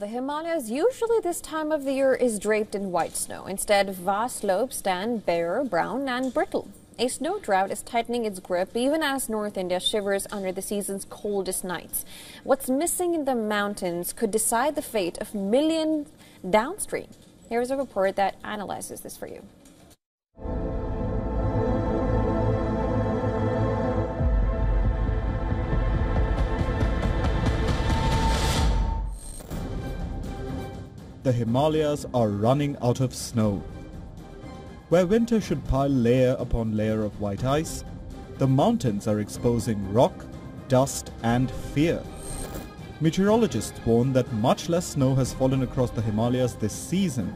The Himalayas, usually this time of the year, is draped in white snow. Instead, vast slopes stand bare, brown and brittle. A snow drought is tightening its grip even as North India shivers under the season's coldest nights. What's missing in the mountains could decide the fate of millions downstream. Here's a report that analyzes this for you. The Himalayas are running out of snow. Where winter should pile layer upon layer of white ice, the mountains are exposing rock, dust and fear. Meteorologists warn that much less snow has fallen across the Himalayas this season,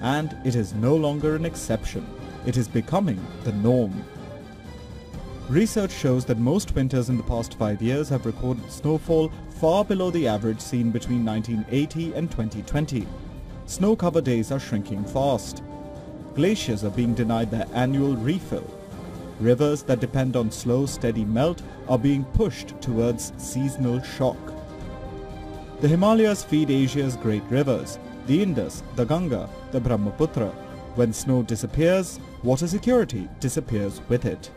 and it is no longer an exception. It is becoming the norm. Research shows that most winters in the past 5 years have recorded snowfall far below the average seen between 1980 and 2020. Snow cover days are shrinking fast. Glaciers are being denied their annual refill. Rivers that depend on slow, steady melt are being pushed towards seasonal shock. The Himalayas feed Asia's great rivers, the Indus, the Ganga, the Brahmaputra. When snow disappears, water security disappears with it.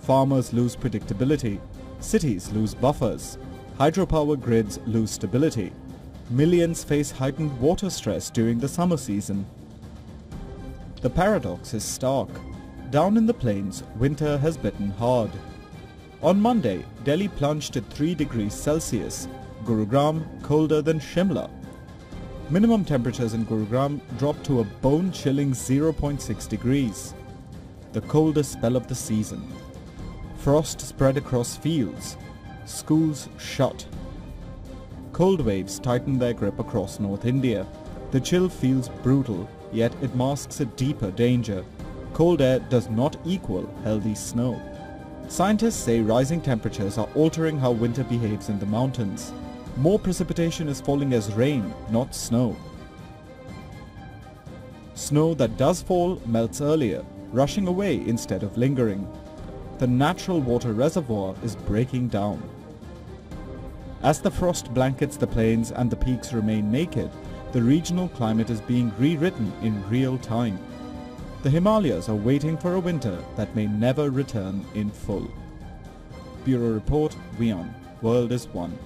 Farmers lose predictability. Cities lose buffers. Hydropower grids lose stability. Millions face heightened water stress during the summer season. The paradox is stark. Down in the plains, winter has bitten hard. On Monday, Delhi plunged to 3 degrees Celsius, Gurugram colder than Shimla. Minimum temperatures in Gurugram dropped to a bone-chilling 0.6 degrees, the coldest spell of the season. Frost spread across fields. Schools shut. Cold waves tighten their grip across North India. The chill feels brutal. Yet it masks a deeper danger. Cold air does not equal healthy snow. Scientists say rising temperatures are altering how winter behaves in the mountains. More precipitation is falling as rain, not snow. Snow that does fall melts earlier, rushing away instead of lingering. The natural water reservoir is breaking down. As the frost blankets the plains and the peaks remain naked, the regional climate is being rewritten in real time. The Himalayas are waiting for a winter that may never return in full. Bureau Report, WION. World is One.